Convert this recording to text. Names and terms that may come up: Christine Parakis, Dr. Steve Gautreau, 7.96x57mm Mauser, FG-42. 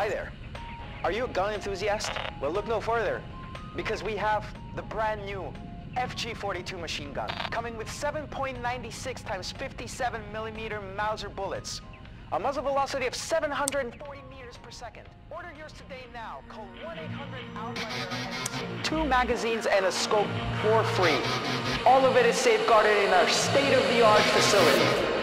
Hi there. Are you a gun enthusiast? Well, look no further, because we have the brand new FG-42 machine gun, coming with 7.96x57mm Mauser bullets, a muzzle velocity of 740 meters per second. Order yours today now. Call 1-800-OUTLINER. 2 magazines and a scope for free. All of it is safeguarded in our state-of-the-art facility.